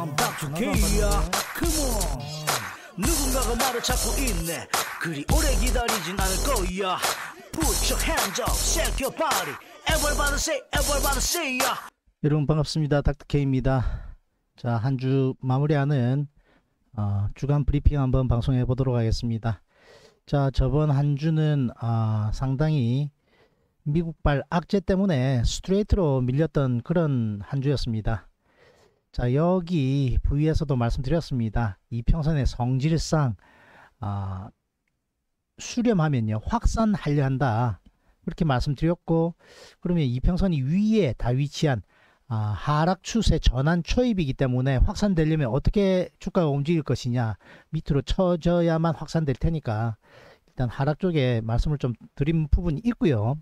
I'm Dr. K. Come on. 누군가가 나를 찾고 있네. 그리 오래 기다리진 않을 거야. Put your hands up, shake your body. Everybody say ya. 여러분 반갑습니다. 닥터 K입니다. 자, 한 주 마무리하는 주간 브리핑 한번 방송해 보도록 하겠습니다. 자, 저번 한 주는 상당히 미국발 악재 때문에 스트레이트로 밀렸던 그런 한 주였습니다. 자, 여기 부위에서도 말씀드렸습니다. 이평선의 성질상 수렴하면요 확산하려 한다, 그렇게 말씀드렸고, 그러면 이평선이 위에 다 위치한 하락 추세 전환 초입이기 때문에 확산되려면 어떻게 주가가 움직일 것이냐, 밑으로 쳐져야만 확산될 테니까 일단 하락 쪽에 말씀을 좀 드린 부분이 있고요.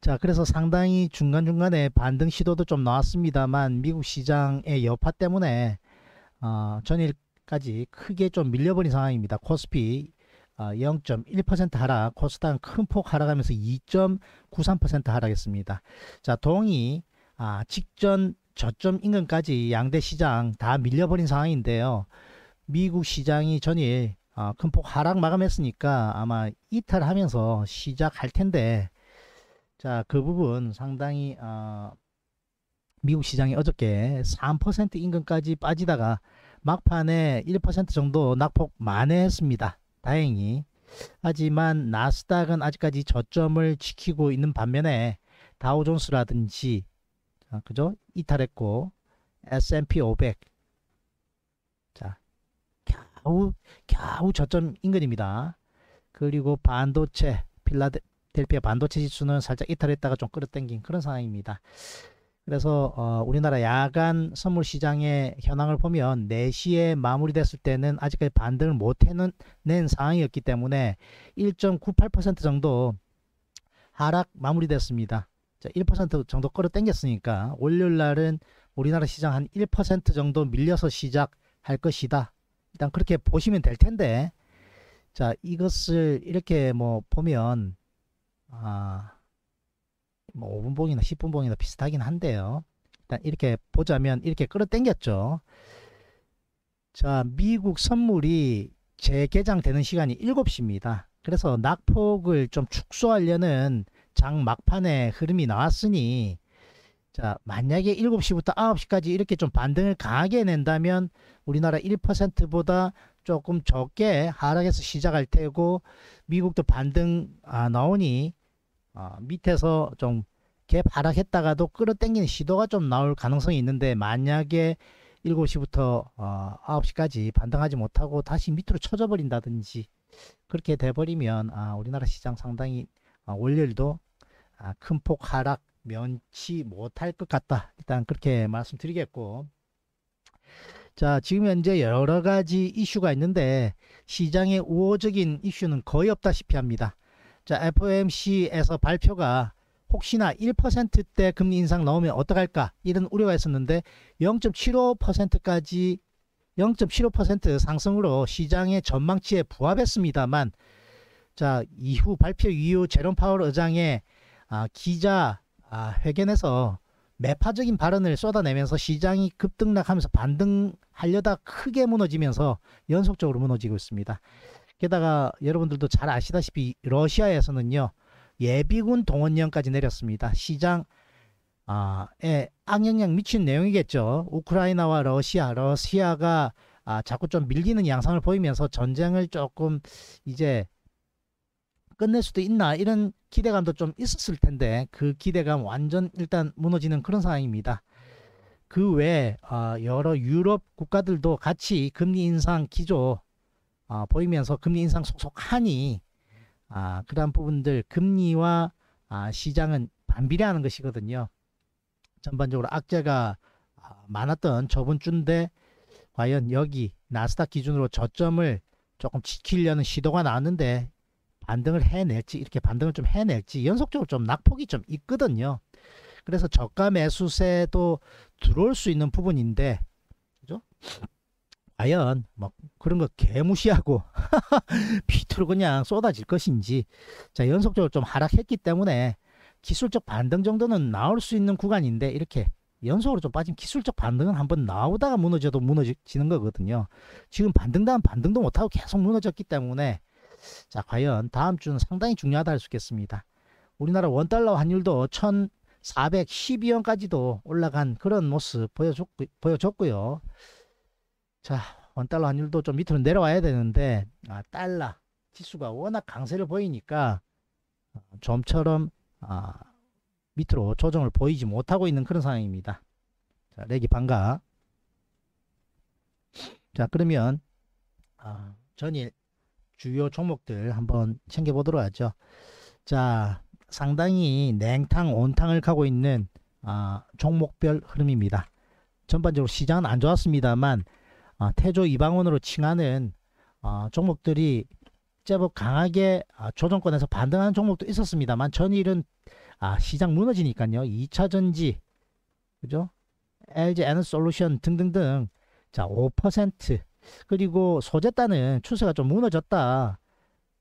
자, 그래서 상당히 중간중간에 반등 시도도 좀 나왔습니다만 미국 시장의 여파 때문에 전일까지 크게 좀 밀려버린 상황입니다. 코스피 0.1% 하락, 코스닥은 큰 폭 하락하면서 2.93% 하락했습니다. 자, 동이 직전 저점 인근까지 양대 시장 다 밀려버린 상황인데요. 미국 시장이 전일 큰 폭 하락 마감했으니까 아마 이탈하면서 시작할 텐데, 자, 그 부분 상당히 미국 시장이 어저께 3% 인근까지 빠지다가 막판에 1% 정도 낙폭 만회했습니다. 다행히. 하지만 나스닥은 아직까지 저점을 지키고 있는 반면에 다우존스라든지 그죠? 이탈했고, S&P 500. 자, 겨우 저점 인근입니다. 그리고 반도체, 필라델피아 반도체 지수는 살짝 이탈했다가 좀 끌어당긴 그런 상황입니다. 그래서 우리나라 야간 선물 시장의 현황을 보면 4시에 마무리됐을 때는 아직까지 반등을 못 해낸 상황이었기 때문에 1.98% 정도 하락 마무리됐습니다. 자, 1% 정도 끌어당겼으니까 월요일 날은 우리나라 시장 한 1% 정도 밀려서 시작할 것이다. 일단 그렇게 보시면 될 텐데, 자, 이것을 이렇게 뭐 보면 뭐 5분 봉이나 10분 봉이나 비슷하긴 한데요. 일단 이렇게 보자면 이렇게 끌어당겼죠. 자, 미국 선물이 재개장되는 시간이 7시입니다. 그래서 낙폭을 좀 축소하려는 장 막판에 흐름이 나왔으니, 자, 만약에 7시부터 9시까지 이렇게 좀 반등을 강하게 낸다면 우리나라 1%보다 조금 적게 하락해서 시작할 테고, 미국도 반등 나오니 밑에서 좀 갭 하락했다가도 끌어당기는 시도가 좀 나올 가능성이 있는데, 만약에 7시부터 9시까지 반등하지 못하고 다시 밑으로 쳐져버린다든지 그렇게 돼버리면 우리나라 시장 상당히 월요일도 큰 폭 하락 면치 못할 것 같다. 일단 그렇게 말씀드리겠고, 자, 지금 현재 여러가지 이슈가 있는데 시장의 우호적인 이슈는 거의 없다시피 합니다. 자, FOMC에서 발표가 혹시나 1%대 금리 인상 나오면 어떡할까, 이런 우려가 있었는데 0.75%까지 0.75% 상승으로 시장의 전망치에 부합했습니다만, 자, 이후 발표 이후 제롬 파월 의장의 기자 회견에서 매파적인 발언을 쏟아내면서 시장이 급등락하면서 반등하려다 크게 무너지면서 연속적으로 무너지고 있습니다. 게다가 여러분들도 잘 아시다시피 러시아에서는요 예비군 동원령까지 내렸습니다. 시장에 악영향 미친 내용이겠죠. 우크라이나와 러시아가 자꾸 좀 밀리는 양상을 보이면서 전쟁을 조금 이제 끝낼 수도 있나, 이런 기대감도 좀 있었을 텐데 그 기대감 완전 일단 무너지는 그런 상황입니다. 그 외에 여러 유럽 국가들도 같이 금리 인상 기조 보이면서 금리 인상 속속하니 그러한 부분들 금리와 시장은 반비례하는 것이거든요. 전반적으로 악재가 많았던 저번 주인데 과연 여기 나스닥 기준으로 저점을 조금 지키려는 시도가 나왔는데 반등을 해낼지, 이렇게 반등을 좀 해낼지, 연속적으로 좀 낙폭이 좀 있거든요. 그래서 저가 매수세도 들어올 수 있는 부분인데, 그죠? 과연 막 그런 거 개무시하고 비틀어 그냥 쏟아질 것인지. 자, 연속적으로 좀 하락했기 때문에 기술적 반등 정도는 나올 수 있는 구간인데 이렇게 연속으로 좀 빠진 기술적 반등은 한번 나오다가 무너져도 무너지는 거거든요. 지금 반등 다음 반등도 못하고 계속 무너졌기 때문에 자 과연 다음 주는 상당히 중요하다 할 수 있겠습니다. 우리나라 원달러 환율도 1,412원까지도 올라간 그런 모습 보여줬고요. 자 원달러 환율도 좀 밑으로 내려와야 되는데 달러 지수가 워낙 강세를 보이니까 좀처럼 밑으로 조정을 보이지 못하고 있는 그런 상황입니다. 자, 렉이 반가. 자, 그러면 전일 주요 종목들 한번 챙겨보도록 하죠. 자, 상당히 냉탕, 온탕을 가고 있는 종목별 흐름입니다. 전반적으로 시장은 안 좋았습니다만 태조 이방원으로 칭하는 종목들이 제법 강하게 조정권에서 반등하는 종목도 있었습니다만 전일은 시장 무너지니까요. 2차전지, 그죠? LG 에너지 솔루션 등등등. 자, 5%. 그리고 소재단은 추세가 좀 무너졌다.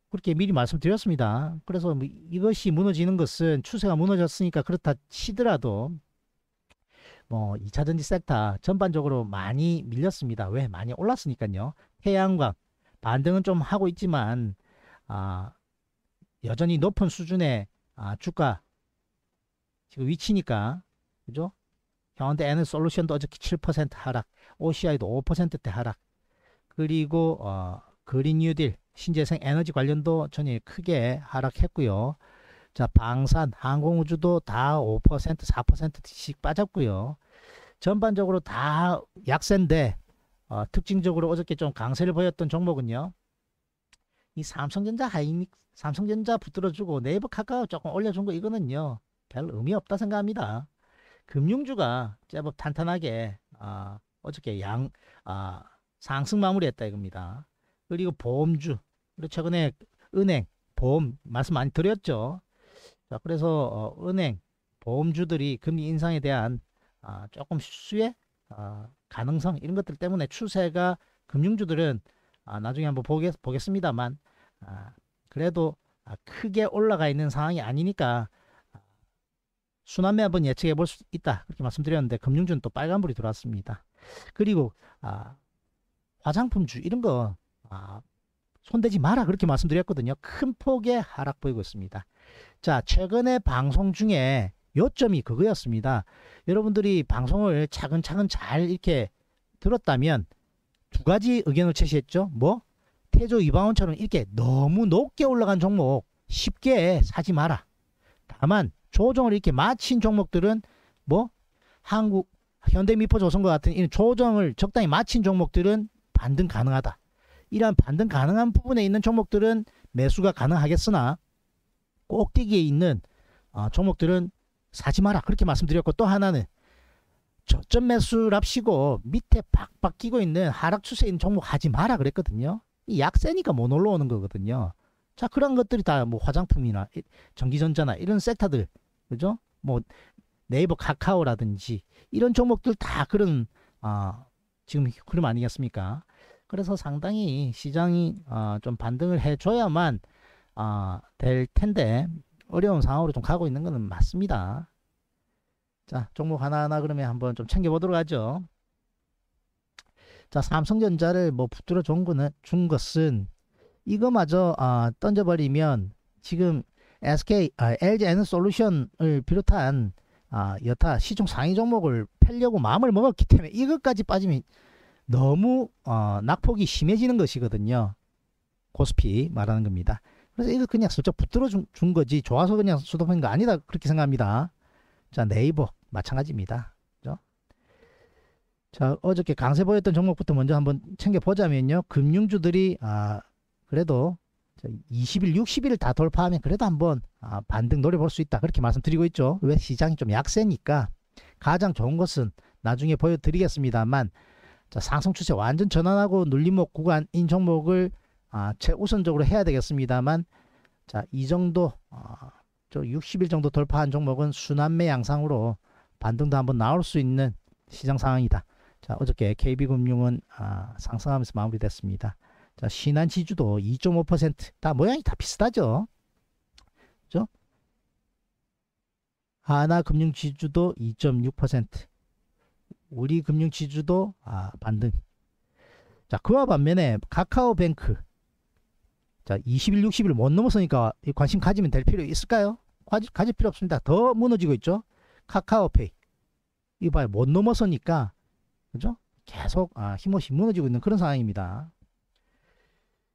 그렇게 미리 말씀드렸습니다. 그래서 뭐 이것이 무너지는 것은 추세가 무너졌으니까 그렇다 치더라도 뭐 2차전지 섹터 전반적으로 많이 밀렸습니다. 왜? 많이 올랐으니까요. 태양광 반등은 좀 하고 있지만 여전히 높은 수준의 주가 지금 위치니까, 그죠? 현대 에너지 솔루션도 어저께 7% 하락, OCI도 5%대 하락, 그리고 그린 뉴딜, 신재생 에너지 관련도 전일 크게 하락했고요. 자, 방산, 항공우주도 다 5%, 4%씩 빠졌고요. 전반적으로 다 약세인데 특징적으로 어저께 좀 강세를 보였던 종목은요. 이 삼성전자 하이닉스, 삼성전자 붙들어주고 네이버 카카오 조금 올려준 거 이거는요. 별 의미 없다 생각합니다. 금융주가 제법 탄탄하게 어저께 상승 마무리했다 이겁니다. 그리고 보험주, 그리고 최근에 은행, 보험 말씀 많이 드렸죠. 자, 그래서 은행, 보험주들이 금리 인상에 대한 조금 수혜 가능성 이런 것들 때문에 추세가 금융주들은 나중에 한번 보겠습니다만 그래도 크게 올라가 있는 상황이 아니니까 순환매 한번 예측해 볼 수 있다 그렇게 말씀드렸는데 금융주는 또 빨간불이 들어왔습니다. 그리고 화장품주 이런 거 손대지 마라 그렇게 말씀드렸거든요. 큰 폭의 하락 보이고 있습니다. 자, 최근에 방송 중에 요점이 그거였습니다. 여러분들이 방송을 차근차근 잘 이렇게 들었다면 두 가지 의견을 제시했죠. 뭐? 태조 이방원처럼 이렇게 너무 높게 올라간 종목 쉽게 사지 마라. 다만 조정을 이렇게 마친 종목들은 뭐 한국 현대미포 조선과 같은 이런 조정을 적당히 마친 종목들은 반등 가능하다. 이러한 반등 가능한 부분에 있는 종목들은 매수가 가능하겠으나 꼭대기에 있는 종목들은 사지 마라 그렇게 말씀드렸고 또 하나는 저점 매수랍시고 밑에 박박 끼고 있는 하락 추세에 있는 종목 하지 마라 그랬거든요. 이 약세니까 못 올라오는 거거든요. 자, 그런 것들이 다 뭐 화장품이나 전기전자나 이런 섹터들, 그죠? 뭐 네이버 카카오라든지 이런 종목들 다 그런 지금 흐름 아니겠습니까? 그래서 상당히 시장이 좀 반등을 해줘야만 될 텐데 어려운 상황으로 좀 가고 있는 거는 맞습니다. 자, 종목 하나하나 그러면 한번 좀 챙겨보도록 하죠. 자, 삼성전자를 뭐 붙들어 준 것은 이거마저 던져버리면 지금 LG 에너지 솔루션을 비롯한 여타 시중 상위 종목을 패려고 마음을 먹었기 때문에 이것까지 빠지면 너무 낙폭이 심해지는 것이거든요. 코스피 말하는 겁니다. 그래서 이거 그냥 슬쩍 붙들어 준 거지 좋아서 그냥 수도한 거 아니다 그렇게 생각합니다. 자, 네이버 마찬가지입니다. 그죠? 자, 어저께 강세 보였던 종목부터 먼저 한번 챙겨보자면요. 금융주들이 그래도 20일, 60일 다 돌파하면 그래도 한번 반등 노려볼 수 있다 그렇게 말씀드리고 있죠. 왜? 시장이 좀 약세니까 가장 좋은 것은 나중에 보여드리겠습니다만 자, 상승 추세 완전 전환하고 눌림목 구간인 종목을 최우선적으로 해야 되겠습니다만 자, 이 정도 저 60일 정도 돌파한 종목은 순환매 양상으로 반등도 한번 나올 수 있는 시장 상황이다. 자, 어저께 KB금융은 상승하면서 마무리됐습니다. 자, 신한지주도 2.5% 다 모양이 다 비슷하죠. 그죠? 하나금융지주도 2.6%, 우리 금융지주도 반등. 자, 그와 반면에 카카오뱅크, 자 20일 60일 못 넘었으니까 관심 가지면 될 필요 있을까요? 가질 필요 없습니다. 더 무너지고 있죠. 카카오페이 이거 봐요. 못 넘었으니까 그죠? 계속 힘없이 무너지고 있는 그런 상황입니다.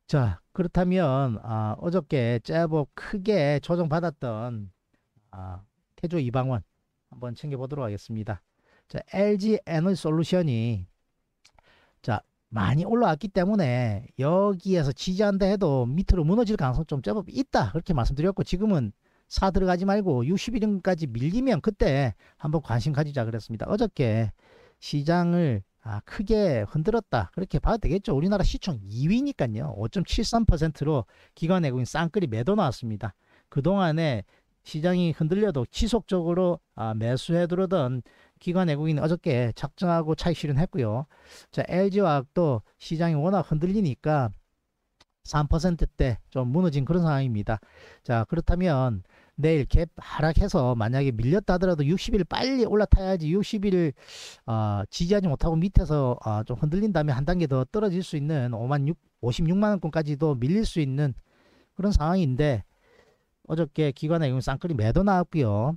자, 그렇다면 어저께 제법 크게 조정받았던 태조 이방원 한번 챙겨보도록 하겠습니다. 자, LG 에너지 솔루션이 자 많이 올라왔기 때문에 여기에서 지지한다 해도 밑으로 무너질 가능성 좀 제법 있다 그렇게 말씀드렸고, 지금은 사 들어가지 말고 60일까지 밀리면 그때 한번 관심 가지자 그랬습니다. 어저께 시장을 크게 흔들었다 그렇게 봐도 되겠죠. 우리나라 시총 2위니까요. 5.73%로 기관외국인 쌍끌이 매도 나왔습니다. 그동안에 시장이 흔들려도 지속적으로 매수해 들어오던 기관외국인 어저께 작정하고 차익 실현했고요. 자, LG화학도 시장이 워낙 흔들리니까 3%대 좀 무너진 그런 상황입니다. 자, 그렇다면 내일 갭 하락해서 만약에 밀렸다 하더라도 60일 빨리 올라타야지, 60일 지지하지 못하고 밑에서 좀 흔들린 다음에 한 단계 더 떨어질 수 있는 56만원권까지도 밀릴 수 있는 그런 상황인데, 어저께 기관외국인 쌍끌이 매도 나왔고요.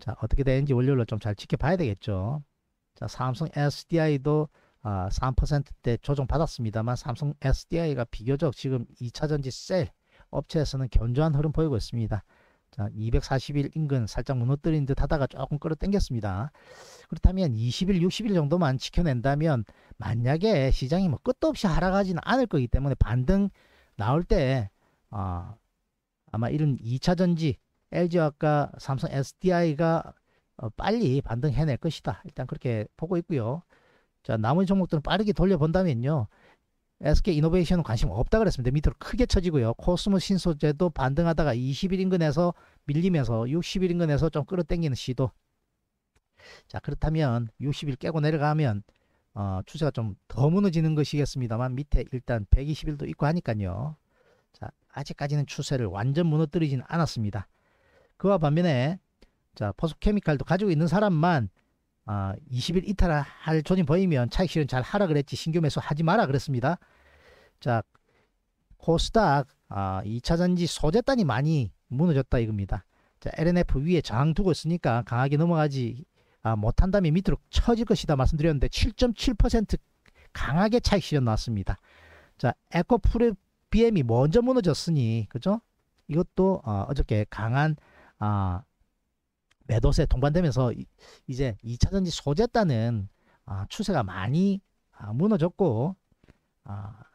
자, 어떻게 되는지 월요일로 좀 잘 지켜봐야 되겠죠. 자, 삼성 SDI도 3%대 조정 받았습니다만 삼성 SDI가 비교적 지금 2차전지 셀 업체에서는 견조한 흐름 보이고 있습니다. 자, 240일 인근 살짝 무너뜨린 듯 하다가 조금 끌어당겼습니다. 그렇다면 20일 60일 정도만 지켜낸다면, 만약에 시장이 뭐 끝도 없이 하락하지는 않을 거기 때문에 반등 나올 때 아마 이런 2차전지 LG화학과 삼성 SDI가 빨리 반등해낼 것이다 일단 그렇게 보고 있고요. 자, 나머지 종목들은 빠르게 돌려본다면요, SK이노베이션은 관심 없다 그랬습니다. 밑으로 크게 쳐지고요. 코스모 신소재도 반등하다가 20일 인근에서 밀리면서 60일 인근에서 좀 끌어당기는 시도. 자, 그렇다면 60일 깨고 내려가면 추세가 좀 더 무너지는 것이겠습니다만 밑에 일단 120일도 있고 하니까요. 자, 아직까지는 추세를 완전 무너뜨리진 않았습니다. 그와 반면에 자, 포스케미칼도 가지고 있는 사람만 20일 이탈할 조짐 보이면 차익 실현 잘 하라 그랬지 신규 매수 하지 마라 그랬습니다. 자, 코스닥 2차전지 소재단이 많이 무너졌다 이겁니다. 자, LNF 위에 저항 두고 있으니까 강하게 넘어가지 못한다면 밑으로 처질 것이다 말씀드렸는데 7.7% 강하게 차익 실현 나왔습니다. 자, 에코프레 BM이 먼저 무너졌으니 그죠? 이것도 어저께 강한 매도세 동반되면서 이제 2차전지 소재단은 추세가 많이 무너졌고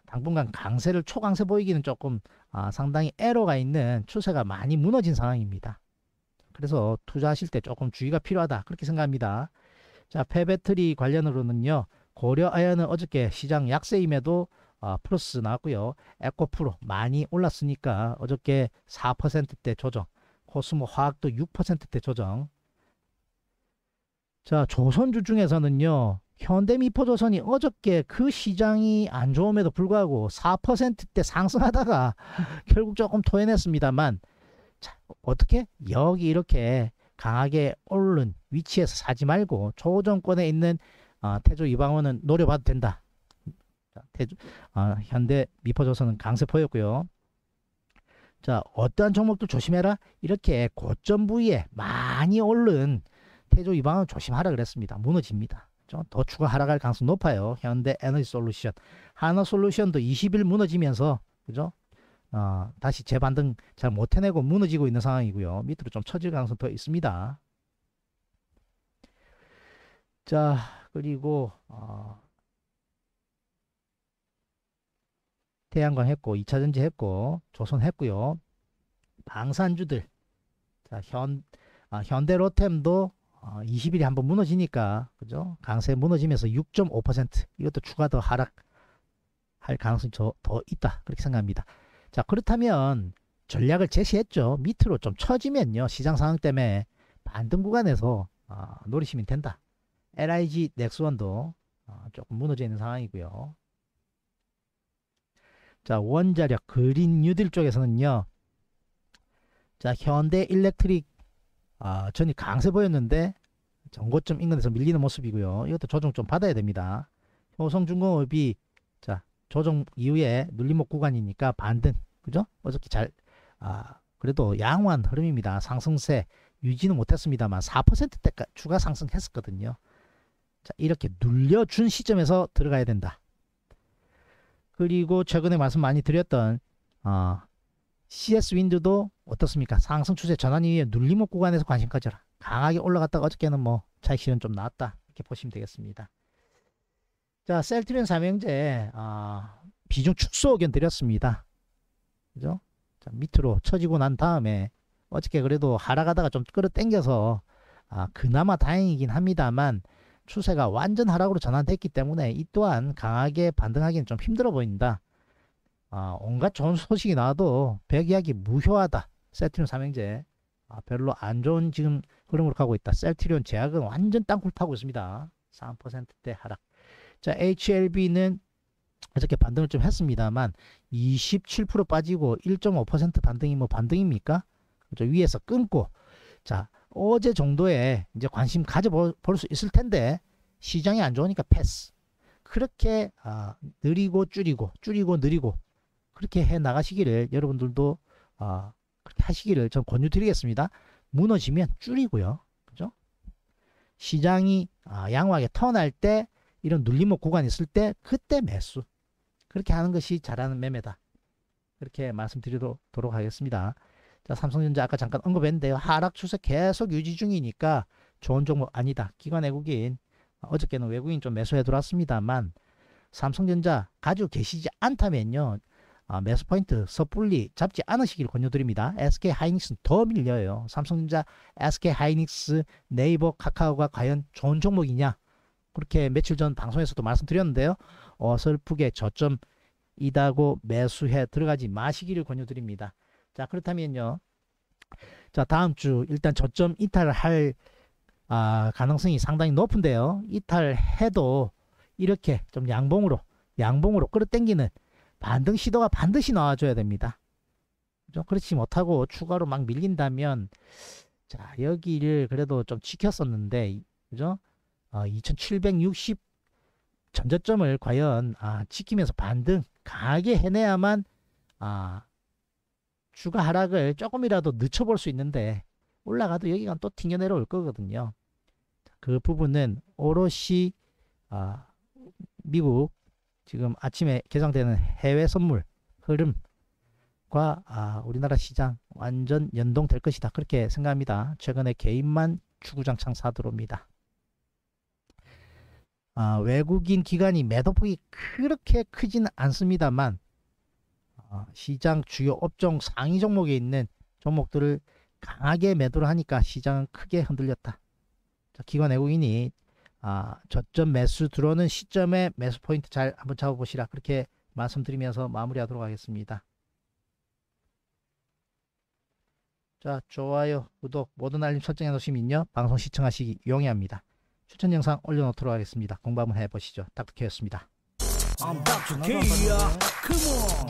당분간 강세를 초강세 보이기는 조금 상당히 애로가 있는 추세가 많이 무너진 상황입니다. 그래서 투자하실 때 조금 주의가 필요하다 그렇게 생각합니다. 자, 폐배터리 관련으로는요, 고려아연은 어저께 시장 약세임에도 플러스 나왔고요. 에코프로 많이 올랐으니까 어저께 4%대 조정, 코스모 화학도 6%대 조정. 자, 조선주 중에서는요, 현대미포조선이 어저께 그 시장이 안 좋음에도 불구하고 4%대 상승하다가 결국 조금 토해냈습니다만, 자, 어떻게 여기 이렇게 강하게 오른 위치에서 사지 말고 조정권에 있는 태조 이방원은 노려봐도 된다. 현대 미포조선은 강세 보였고요. 자, 어떠한 종목도 조심해라 이렇게 고점 부위에 많이 오른 태조 이방은 조심하라 그랬습니다. 무너집니다. 좀 더 추가 하락할 가능성 높아요. 현대 에너지 솔루션, 한화 솔루션도 20일 무너지면서 그죠? 다시 재반등 잘 못 해내고 무너지고 있는 상황이고요. 밑으로 좀 처질 가능성 더 있습니다. 자, 그리고 태양광 했고 2차전지 했고 조선 했고요. 방산주들, 자, 현대로템도 20일이 한번 무너지니까 그죠? 강세 무너지면서 6.5% 이것도 추가 더 하락할 가능성이 더 있다 그렇게 생각합니다. 자, 그렇다면 전략을 제시했죠. 밑으로 좀 처지면요, 시장 상황 때문에 반등 구간에서 노리시면 된다. LIG 넥스원도 조금 무너져 있는 상황이고요. 자, 원자력 그린 뉴딜 쪽에서는요, 자, 현대 일렉트릭 전이 강세 보였는데 전고점 인근에서 밀리는 모습이고요. 이것도 조정 좀 받아야 됩니다. 효성중공업이 자 조정 이후에 눌림목 구간이니까 반등, 그죠? 어저께 잘 그래도 양호한 흐름입니다. 상승세 유지는 못했습니다만 4%대까지 추가 상승했었거든요. 자 이렇게 눌려준 시점에서 들어가야 된다. 그리고 최근에 말씀 많이 드렸던 CS 윈드도 어떻습니까? 상승 추세 전환 이후에 눌림목 구간에서 관심 가져라. 강하게 올라갔다가 어저께는 뭐 차익 실현 좀 나왔다. 이렇게 보시면 되겠습니다. 자 셀트리온 삼형제 비중 축소 의견 드렸습니다. 그죠? 자, 밑으로 쳐지고 난 다음에 어저께 그래도 하락하다가 좀 끌어당겨서 그나마 다행이긴 합니다만 추세가 완전 하락으로 전환됐기 때문에 이 또한 강하게 반등하기는 좀 힘들어 보인다. 온갖 좋은 소식이 나와도 백이하기 무효하다. 셀트리온 삼형제 별로 안 좋은 지금 흐름으로 가고 있다. 셀트리온 제약은 완전 땅굴 파고 있습니다. 3%대 하락. 자 HLB는 어저께 반등을 좀 했습니다만 27% 빠지고 1.5% 반등이 뭐 반등입니까? 그렇죠? 위에서 끊고 자 어제 정도에 이제 관심 가져볼 수 있을 텐데 시장이 안 좋으니까 패스. 그렇게 느리고 줄이고 줄이고 느리고 그렇게 해 나가시기를 여러분들도 그렇게 하시기를 전 권유드리겠습니다. 무너지면 줄이고요. 그죠? 시장이 양호하게 턴할 때 이런 눌림목 구간이 있을 때 그때 매수. 그렇게 하는 것이 잘하는 매매다. 그렇게 말씀드리도록 하겠습니다. 자, 삼성전자 아까 잠깐 언급했는데요. 하락 추세 계속 유지 중이니까 좋은 종목 아니다. 기관 외국인, 어저께는 외국인 좀 매수해 들어왔습니다만 삼성전자 가지고 계시지 않다면요. 매수 포인트 섣불리 잡지 않으시길 권유드립니다. SK하이닉스는 더 밀려요. 삼성전자, SK하이닉스, 네이버, 카카오가 과연 좋은 종목이냐? 그렇게 며칠 전 방송에서도 말씀드렸는데요. 어설프게 저점이다고 매수해 들어가지 마시기를 권유드립니다. 자 그렇다면요. 자 다음 주 일단 저점 이탈할 가능성이 상당히 높은데요. 이탈해도 이렇게 좀 양봉으로 끌어당기는 반등 시도가 반드시 나와줘야 됩니다. 그렇지 못하고 추가로 막 밀린다면 자 여기를 그래도 좀 지켰었는데 그죠? 2760 전저점을 과연 지키면서 반등 강하게 해내야만 추가 하락을 조금이라도 늦춰볼 수 있는데 올라가도 여기가 또 튕겨 내려올 거거든요. 그 부분은 오롯이 미국 지금 아침에 개장되는 해외 선물 흐름과 우리나라 시장 완전 연동될 것이다. 그렇게 생각합니다. 최근에 개인만 주구장창 사들어옵니다. 외국인 기관이 매도폭이 그렇게 크지는 않습니다만 시장 주요 업종 상위 종목에 있는 종목들을 강하게 매도를 하니까 시장은 크게 흔들렸다. 자, 기관 외국인이 저점 매수 들어오는 시점에 매수 포인트 잘 한번 잡아보시라. 그렇게 말씀드리면서 마무리하도록 하겠습니다. 자, 좋아요, 구독, 모든 알림 설정해 놓으시면요. 방송 시청하시기 용이합니다. 추천 영상 올려놓도록 하겠습니다. 공부 한번 해보시죠. 닥터 K였습니다. Dr. K야, come on.